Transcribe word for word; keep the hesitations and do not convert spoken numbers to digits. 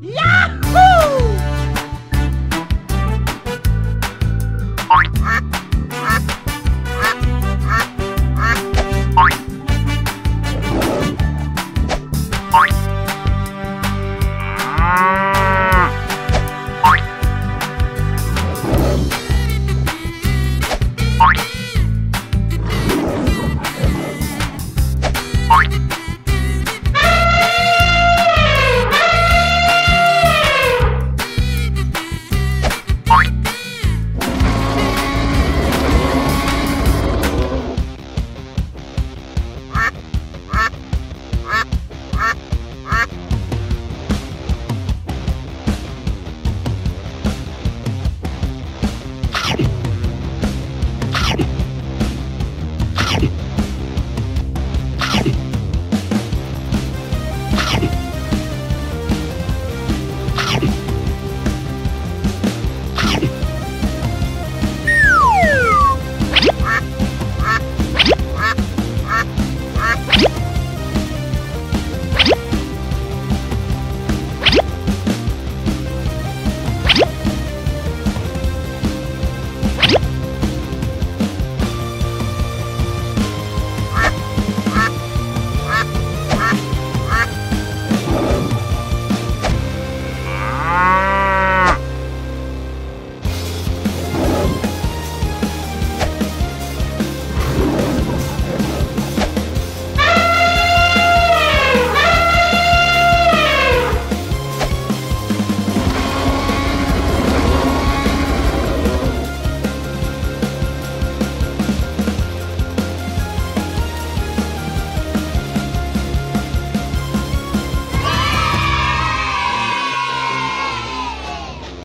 Yeah!